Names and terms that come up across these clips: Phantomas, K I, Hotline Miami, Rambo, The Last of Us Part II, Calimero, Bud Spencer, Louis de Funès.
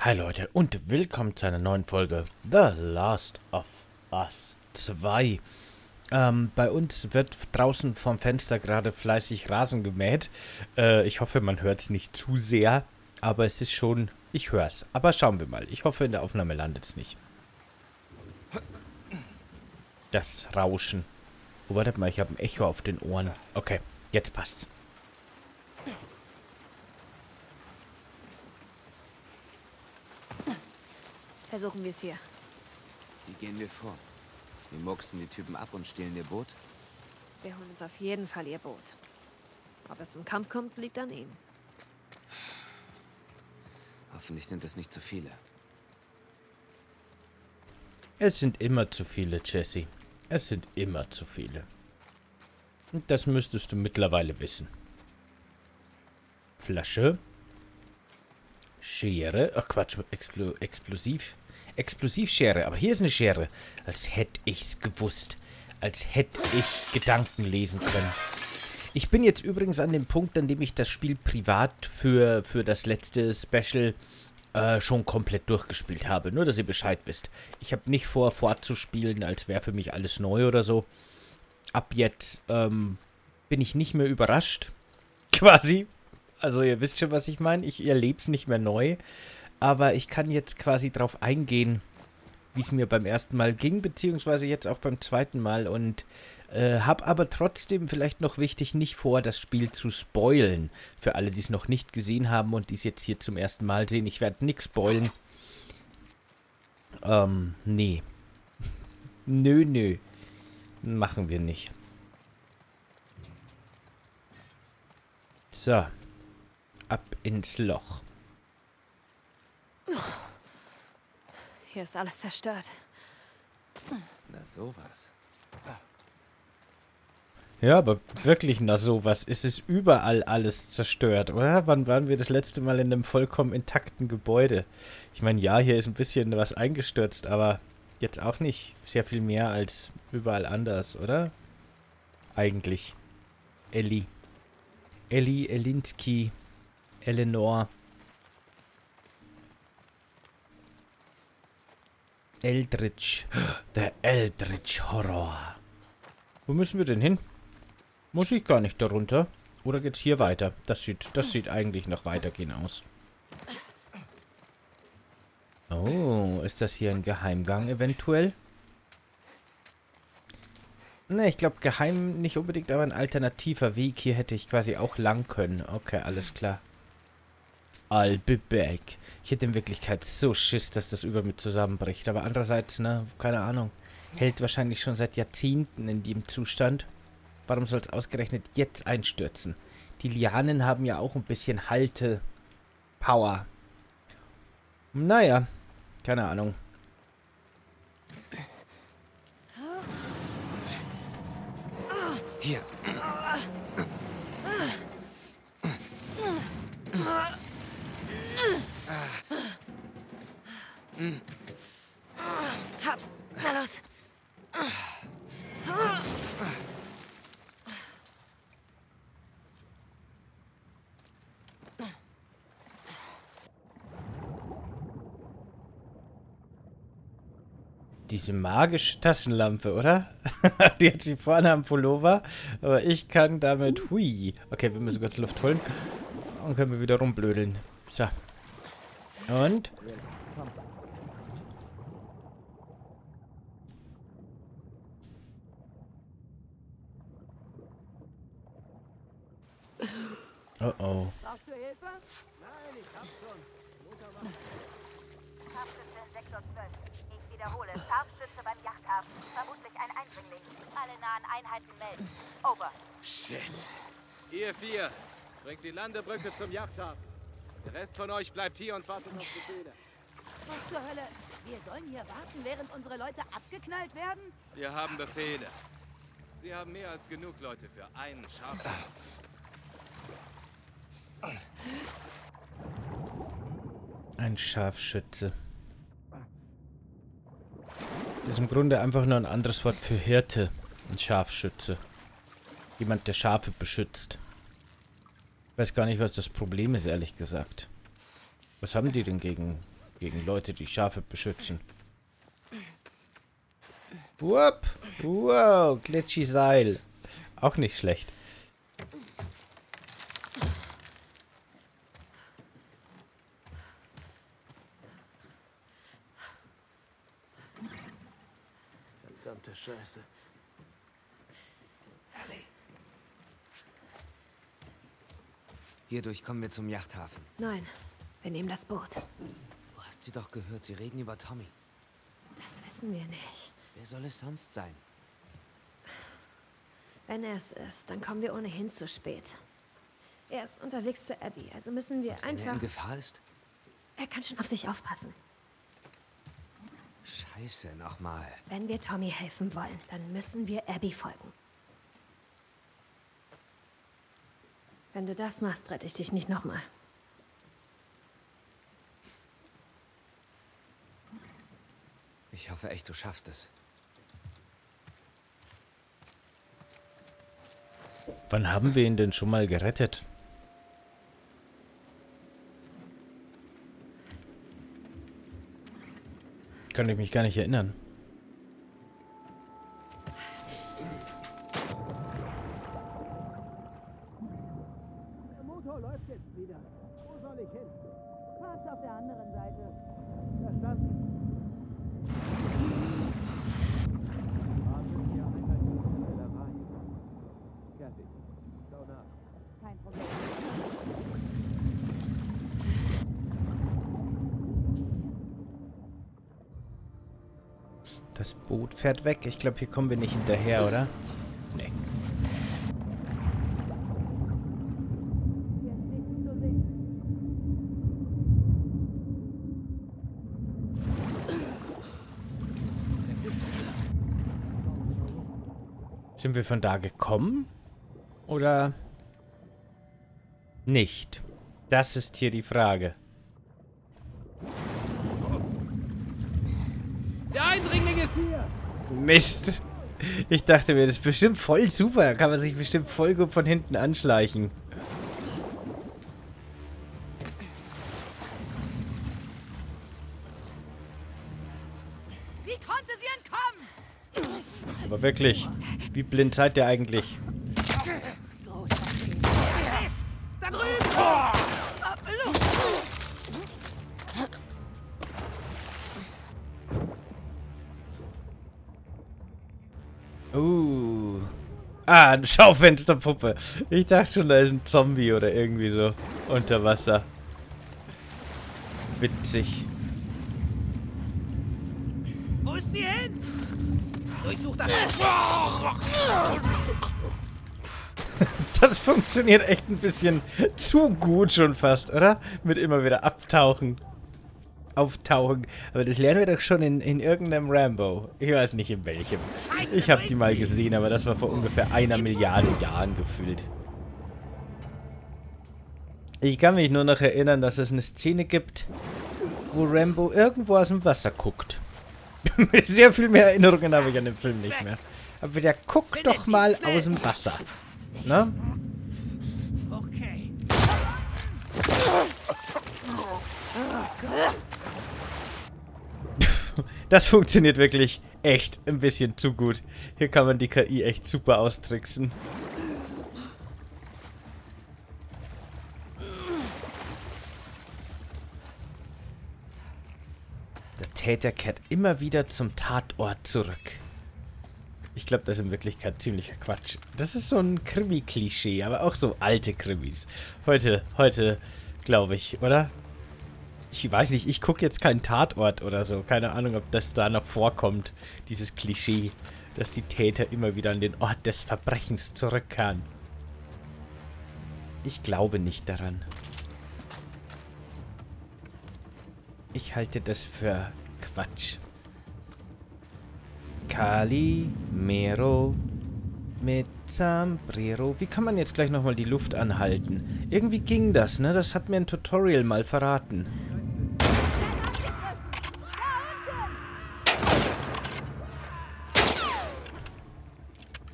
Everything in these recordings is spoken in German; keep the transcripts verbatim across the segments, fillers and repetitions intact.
Hi Leute und willkommen zu einer neuen Folge The Last of Us zwei. Ähm, bei uns wird draußen vom Fenster gerade fleißig Rasen gemäht. Äh, ich hoffe, man hört es nicht zu sehr, aber es ist schon... Ich höre es, aber schauen wir mal. Ich hoffe, in der Aufnahme landet es nicht. Das Rauschen. Oh, wartet mal, ich habe ein Echo auf den Ohren. Okay, jetzt passt's. Versuchen wir es hier. Wie gehen wir vor? Wir mucksen die Typen ab und stehlen ihr Boot? Wir holen uns auf jeden Fall ihr Boot. Ob es zum Kampf kommt, liegt an ihnen. Hoffentlich sind es nicht zu viele. Es sind immer zu viele, Jesse. Es sind immer zu viele. Und das müsstest du mittlerweile wissen. Flasche. Schere. Ach Quatsch, Explo Explosiv. Explosivschere, aber hier ist eine Schere. Als hätte ich's gewusst. Als hätte ich Gedanken lesen können. Ich bin jetzt übrigens an dem Punkt, an dem ich das Spiel privat für, für das letzte Special äh, schon komplett durchgespielt habe. Nur, dass ihr Bescheid wisst. Ich habe nicht vor, fortzuspielen, als wäre für mich alles neu oder so. Ab jetzt ähm, bin ich nicht mehr überrascht. Quasi. Also ihr wisst schon, was ich meine. Ich erlebe es nicht mehr neu. Aber ich kann jetzt quasi drauf eingehen, wie es mir beim ersten Mal ging, beziehungsweise jetzt auch beim zweiten Mal. Und äh, habe aber trotzdem vielleicht noch wichtig, nicht vor, das Spiel zu spoilen. Für alle, die es noch nicht gesehen haben und die es jetzt hier zum ersten Mal sehen. Ich werde nichts spoilen. Ähm, nee. Nö, nö. Machen wir nicht. So. Ab ins Loch. Hier ist alles zerstört. Na sowas. Ja, aber wirklich na sowas. Es ist überall alles zerstört, oder? Wann waren wir das letzte Mal in einem vollkommen intakten Gebäude? Ich meine, ja, hier ist ein bisschen was eingestürzt, aber jetzt auch nicht sehr viel mehr als überall anders, oder? Eigentlich. Ellie. Ellie Elinsky. Eleanor. Eldritch. Der Eldritch-Horror. Wo müssen wir denn hin? Muss ich gar nicht darunter? Oder geht's hier weiter? Das sieht, das sieht eigentlich noch weitergehen aus. Oh, ist das hier ein Geheimgang eventuell? Ne, ich glaube geheim nicht unbedingt, aber ein alternativer Weg. Hier hätte ich quasi auch lang können. Okay, alles klar. I'll be back. Ich hätte in Wirklichkeit so Schiss, dass das über mich zusammenbricht. Aber andererseits, ne, keine Ahnung. Hält wahrscheinlich schon seit Jahrzehnten in dem Zustand. Warum soll es ausgerechnet jetzt einstürzen? Die Lianen haben ja auch ein bisschen Halte. Power. Naja, keine Ahnung. Hier. Hab's. Na los. Diese magische Taschenlampe, oder? Die hat sie vorne am Pullover. Aber ich kann damit... Hui. Okay, wir müssen kurz Luft holen. Und können wir wieder rumblödeln. So. Und... Oh oh. Brauchst du Hilfe? Nein, ich hab schon. Scharfschütze sechs und zwölf. Ich wiederhole, Scharfschütze beim Yachthafen. Vermutlich ein Eindringling. Alle nahen Einheiten melden. Over. Shit. Ihr vier, bringt die Landebrücke zum Yachthafen. Der Rest von euch bleibt hier und wartet auf Befehle. Was zur Hölle? Wir sollen hier warten, während unsere Leute abgeknallt werden? Wir haben Befehle. Sie haben mehr als genug Leute für einen Scharfschützen. Ein Scharfschütze. Das ist im Grunde einfach nur ein anderes Wort für Hirte. Ein Scharfschütze. Jemand, der Schafe beschützt. Ich weiß gar nicht, was das Problem ist, ehrlich gesagt. Was haben die denn gegen Gegen Leute, die Schafe beschützen. Wupp. Wow, Glitchy-Seil. Auch nicht schlecht. Verdammte Scheiße. Ellie. Hierdurch kommen wir zum Yachthafen. Nein, wir nehmen das Boot. Du hast sie doch gehört, sie reden über Tommy. Das wissen wir nicht. Wer soll es sonst sein? Wenn er es ist, dann kommen wir ohnehin zu spät. Er ist unterwegs zu Abby, also müssen wir einfach... Wenn er in Gefahr ist? Er kann schon auf sich aufpassen. Scheiße, nochmal. Wenn wir Tommy helfen wollen, dann müssen wir Abby folgen. Wenn du das machst, rette ich dich nicht nochmal. Ich hoffe echt, du schaffst es. Wann haben wir ihn denn schon mal gerettet? Kann ich mich gar nicht erinnern. Der Motor läuft jetzt wieder. Wo soll ich hin? Fast auf der anderen Seite. Verstanden? Das Boot fährt weg. Ich glaube, hier kommen wir nicht hinterher, oder? Nee. Sind wir von da gekommen? Oder nicht? Das ist hier die Frage. Der Eindringling ist hier! Mist! Ich dachte mir, das ist bestimmt voll super. Da kann man sich bestimmt voll gut von hinten anschleichen. Wie konnte sie entkommen? Aber wirklich, wie blind seid ihr eigentlich? Da drüben! Uh. Ah, eine Schaufensterpuppe. Ich dachte schon, da ist ein Zombie oder irgendwie so unter Wasser. Witzig. Wo ist sie hin? Durchsuch das. Das funktioniert echt ein bisschen zu gut schon fast, oder? Mit immer wieder abtauchen. Auftauchen. Aber das lernen wir doch schon in, in irgendeinem Rambo. Ich weiß nicht in welchem. Ich habe die mal gesehen, aber das war vor ungefähr einer Milliarde Jahren gefühlt. Ich kann mich nur noch erinnern, dass es eine Szene gibt, wo Rambo irgendwo aus dem Wasser guckt. Sehr viel mehr Erinnerungen habe ich an den Film nicht mehr. Aber der guckt doch mal aus dem Wasser. Ne? Okay. Das funktioniert wirklich echt ein bisschen zu gut. Hier kann man die K I echt super austricksen. Der Täter kehrt immer wieder zum Tatort zurück. Ich glaube, das ist in Wirklichkeit ziemlicher Quatsch. Das ist so ein Krimi-Klischee, aber auch so alte Krimis. Heute, heute, glaube ich, oder? Ich weiß nicht, ich gucke jetzt keinen Tatort oder so. Keine Ahnung, ob das da noch vorkommt, dieses Klischee, dass die Täter immer wieder an den Ort des Verbrechens zurückkehren. Ich glaube nicht daran. Ich halte das für Quatsch. Calimero mit Sombrero. Wie kann man jetzt gleich nochmal die Luft anhalten? Irgendwie ging das, ne? Das hat mir ein Tutorial mal verraten.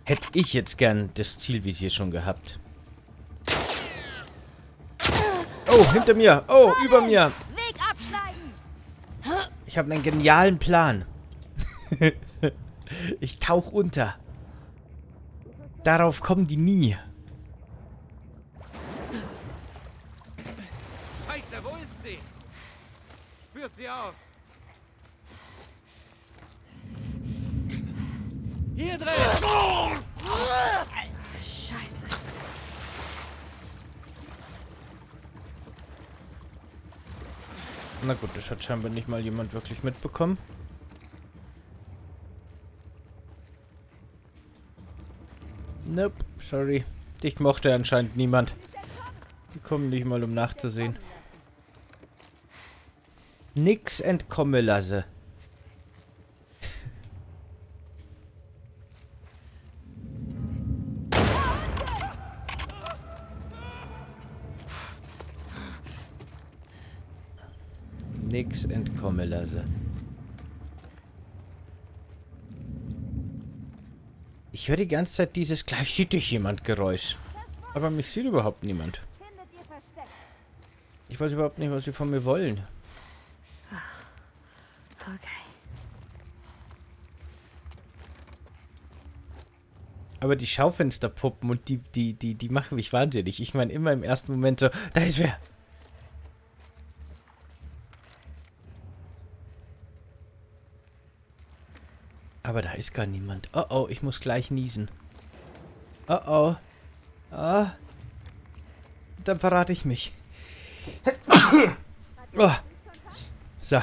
Hätte ich jetzt gern das Zielvisier schon gehabt. Oh, hinter mir. Oh, über mir. Ich habe einen genialen Plan. Ich tauche unter. Darauf kommen die nie. Heißer, wo ist sie? Führt sie auf. Hier drin! Oh! Scheiße. Na gut, das hat scheinbar nicht mal jemand wirklich mitbekommen. Nope, sorry. Dich mochte anscheinend niemand. Die kommen nicht mal, um nachzusehen. Nix entkomme lasse. Nix entkomme lasse. Ich höre die ganze Zeit dieses "gleich sieht dich jemand" Geräusch. Aber mich sieht überhaupt niemand. Ich weiß überhaupt nicht, was sie von mir wollen. Okay. Aber die Schaufensterpuppen und die, die, die, die machen mich wahnsinnig. Ich meine immer im ersten Moment so, da ist wer. Aber da ist gar niemand. Oh oh, ich muss gleich niesen. Oh oh. Oh. Dann verrate ich mich. Oh. So.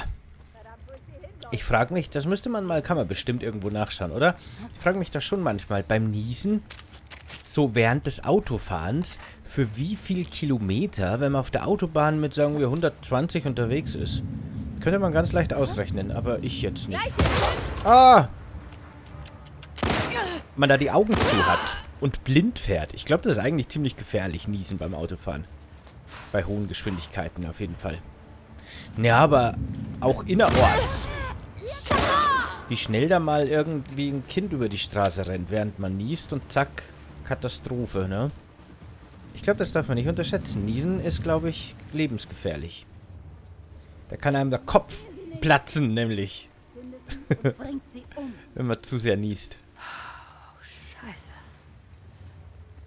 Ich frage mich, das müsste man mal, kann man bestimmt irgendwo nachschauen, oder? Ich frage mich das schon manchmal. Beim Niesen, so während des Autofahrens, für wie viel Kilometer, wenn man auf der Autobahn mit, sagen wir, hundertzwanzig unterwegs ist. Könnte man ganz leicht ausrechnen, aber ich jetzt nicht. Ah! Man da die Augen zu hat und blind fährt. Ich glaube, das ist eigentlich ziemlich gefährlich, niesen beim Autofahren. Bei hohen Geschwindigkeiten auf jeden Fall. Ja, aber auch innerorts. Wie schnell da mal irgendwie ein Kind über die Straße rennt, während man niest und zack, Katastrophe, ne? Ich glaube, das darf man nicht unterschätzen. Niesen ist, glaube ich, lebensgefährlich. Da kann einem der Kopf platzen, nämlich. Wenn man zu sehr niest. Oh, Scheiße.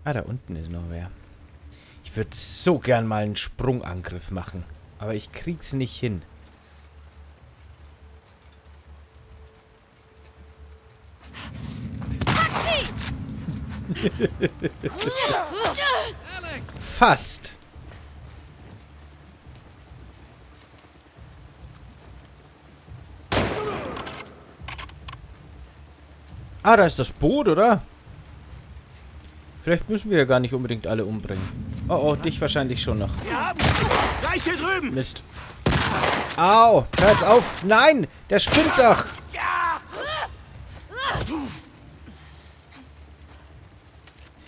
Ah, da unten ist noch wer. Ich würde so gern mal einen Sprungangriff machen. Aber ich krieg's nicht hin. Fast. Ah, da ist das Boot, oder? Vielleicht müssen wir ja gar nicht unbedingt alle umbringen. Oh, oh, dich wahrscheinlich schon noch. Gleich hier drüben! Mist. Au, hör jetzt auf! Nein! Der spinnt doch!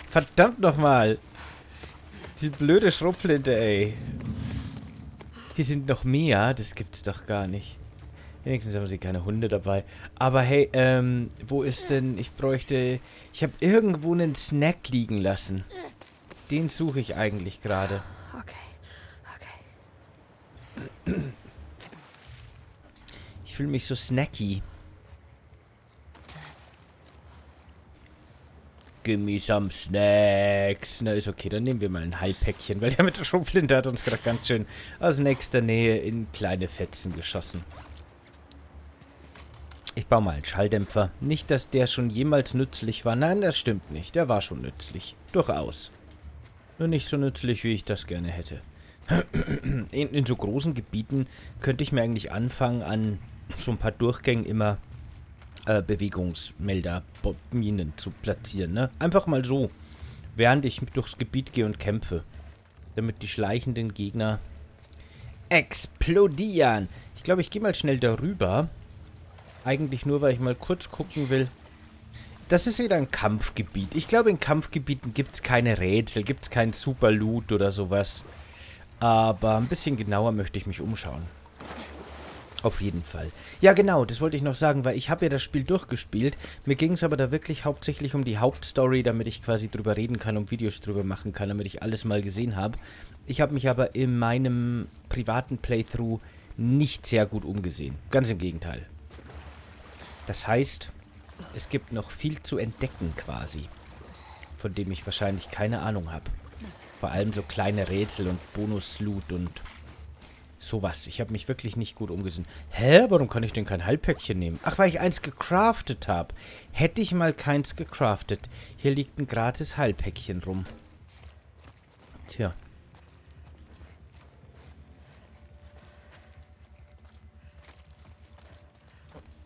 Verdammt nochmal! Die blöde Schrotflinte, ey. Hier sind noch mehr, das gibt's doch gar nicht. Wenigstens haben sie keine Hunde dabei. Aber hey, ähm, wo ist denn... Ich bräuchte... Ich habe irgendwo einen Snack liegen lassen. Den suche ich eigentlich gerade. Okay, okay. Ich fühle mich so snacky. Gimme some snacks. Na, ist okay, dann nehmen wir mal ein Hai-Päckchen, weil der mit der Schrotflinte hat uns gerade ganz schön aus nächster Nähe in kleine Fetzen geschossen. Ich baue mal einen Schalldämpfer. Nicht, dass der schon jemals nützlich war. Nein, das stimmt nicht. Der war schon nützlich. Durchaus. Nur nicht so nützlich, wie ich das gerne hätte. In, in so großen Gebieten könnte ich mir eigentlich anfangen, an so ein paar Durchgängen immer äh, Bewegungsmelder, Minen zu platzieren. Ne? Einfach mal so, während ich durchs Gebiet gehe und kämpfe. Damit die schleichenden Gegner explodieren. Ich glaube, ich gehe mal schnell darüber. Eigentlich nur, weil ich mal kurz gucken will. Das ist wieder ein Kampfgebiet. Ich glaube, in Kampfgebieten gibt es keine Rätsel, gibt es keinen Super-Loot oder sowas. Aber ein bisschen genauer möchte ich mich umschauen. Auf jeden Fall. Ja, genau, das wollte ich noch sagen, weil ich habe ja das Spiel durchgespielt. Mir ging es aber da wirklich hauptsächlich um die Hauptstory, damit ich quasi drüber reden kann und Videos drüber machen kann, damit ich alles mal gesehen habe. Ich habe mich aber in meinem privaten Playthrough nicht sehr gut umgesehen. Ganz im Gegenteil. Das heißt, es gibt noch viel zu entdecken quasi, von dem ich wahrscheinlich keine Ahnung habe. Vor allem so kleine Rätsel und Bonus-Loot und sowas. Ich habe mich wirklich nicht gut umgesehen. Hä? Warum kann ich denn kein Heilpäckchen nehmen? Ach, weil ich eins gecraftet habe. Hätte ich mal keins gecraftet. Hier liegt ein gratis Heilpäckchen rum. Tja.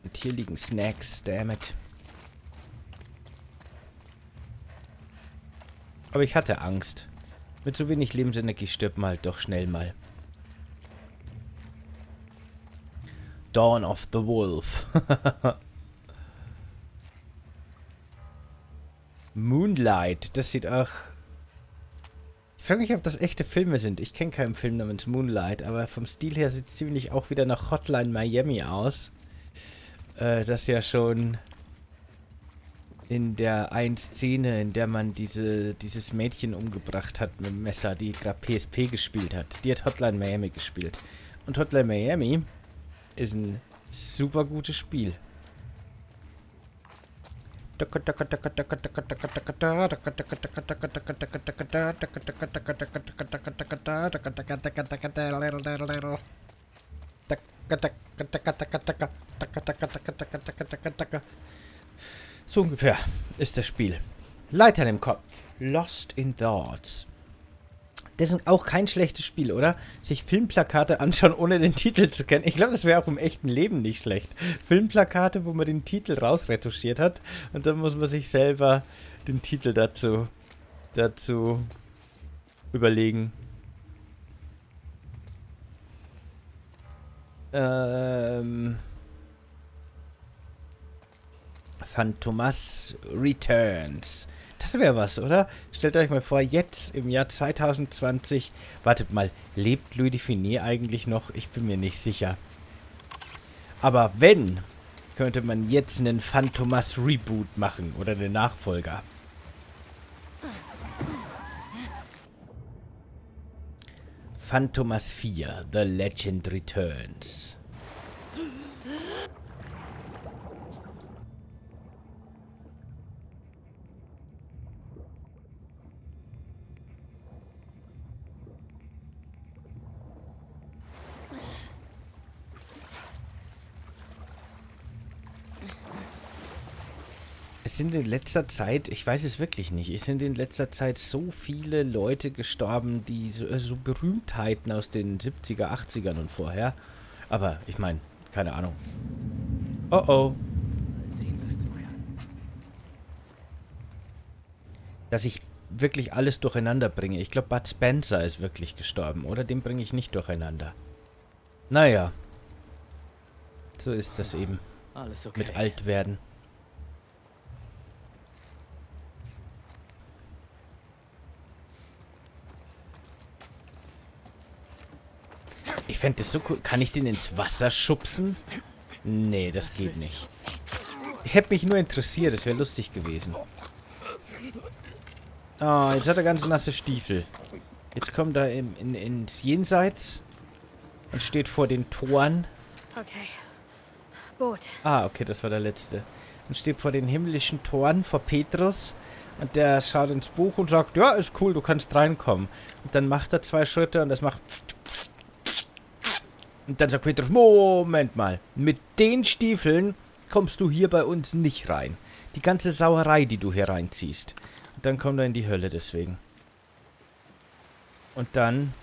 Und hier liegen Snacks, dammit. Aber ich hatte Angst. Mit so wenig Lebensenergie stirbt man halt doch schnell mal. Dawn of the Wolf. Moonlight. Das sieht auch... Ich frage mich, ob das echte Filme sind. Ich kenne keinen Film namens Moonlight, aber vom Stil her sieht es ziemlich auch wieder nach Hotline Miami aus. Äh, das ja schon... In der einen Szene, in der man diese, dieses Mädchen umgebracht hat mit dem Messer, die gerade P S P gespielt hat. Die hat Hotline Miami gespielt. Und Hotline Miami ist ein super gutes Spiel. So ungefähr ist das Spiel. Leitern im Kopf. Lost in Thoughts. Das ist auch kein schlechtes Spiel, oder? Sich Filmplakate anschauen, ohne den Titel zu kennen. Ich glaube, das wäre auch im echten Leben nicht schlecht. Filmplakate, wo man den Titel rausretuschiert hat. Und dann muss man sich selber den Titel dazu, dazu überlegen. Ähm... Phantomas Returns. Das wäre was, oder? Stellt euch mal vor, jetzt im Jahr zwanzig zwanzig... Wartet mal, lebt Louis de Funès eigentlich noch? Ich bin mir nicht sicher. Aber wenn, könnte man jetzt einen Phantomas Reboot machen oder einen Nachfolger. Phantomas vier, The Legend Returns. Es sind in letzter Zeit, ich weiß es wirklich nicht, es sind in letzter Zeit so viele Leute gestorben, die so, so Berühmtheiten aus den siebziger, achtzigern und vorher. Aber ich meine, keine Ahnung. Oh oh. Dass ich wirklich alles durcheinander bringe. Ich glaube, Bud Spencer ist wirklich gestorben, oder? Den bringe ich nicht durcheinander. Naja. So ist das eben. Alles okay. Mit alt werden. Ich fände das so cool. Kann ich den ins Wasser schubsen? Nee, das geht nicht. Ich hätte mich nur interessiert. Das wäre lustig gewesen. Ah, oh, jetzt hat er ganz nasse Stiefel. Jetzt kommt er in, in, ins Jenseits und steht vor den Toren. Ah, okay, das war der letzte. Und steht vor den himmlischen Toren, vor Petrus. Und der schaut ins Buch und sagt, ja, ist cool, du kannst reinkommen. Und dann macht er zwei Schritte und das macht... Und dann sagt Petrus, Moment mal, mit den Stiefeln kommst du hier bei uns nicht rein. Die ganze Sauerei, die du hier reinziehst. Und dann kommt er in die Hölle deswegen. Und dann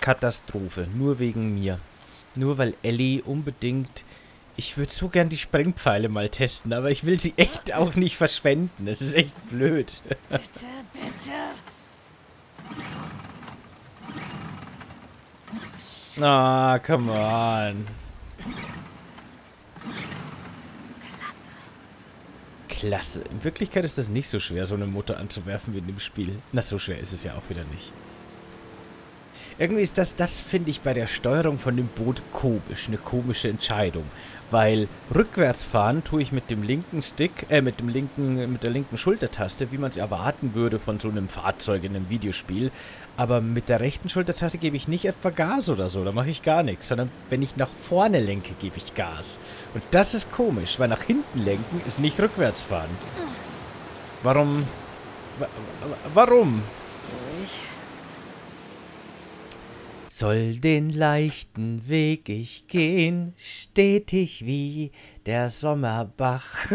Katastrophe, nur wegen mir. Nur weil Ellie unbedingt... Ich würde so gern die Sprengpfeile mal testen, aber ich will sie echt auch nicht verschwenden. Es ist echt blöd. Bitte, bitte. Na, oh, come on. Klasse. In Wirklichkeit ist das nicht so schwer, so eine Mutter anzuwerfen wie in dem Spiel. Na, so schwer ist es ja auch wieder nicht. Irgendwie ist das, das finde ich bei der Steuerung von dem Boot komisch, eine komische Entscheidung. Weil rückwärts fahren tue ich mit dem linken Stick, äh, mit dem linken, mit der linken Schultertaste, wie man es erwarten würde von so einem Fahrzeug in einem Videospiel. Aber mit der rechten Schultertaste gebe ich nicht etwa Gas oder so, da mache ich gar nichts. Sondern wenn ich nach vorne lenke, gebe ich Gas. Und das ist komisch, weil nach hinten lenken ist nicht rückwärts fahren. Warum? Warum? Soll den leichten Weg ich gehen, stetig wie der Sommerbach.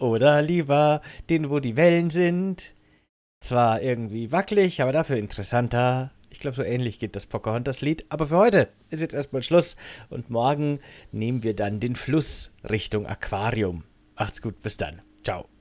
Oder lieber den, wo die Wellen sind. Zwar irgendwie wackelig, aber dafür interessanter. Ich glaube, so ähnlich geht das Pocahontas-Lied. Aber für heute ist jetzt erstmal Schluss. Und morgen nehmen wir dann den Fluss Richtung Aquarium. Macht's gut, bis dann. Ciao.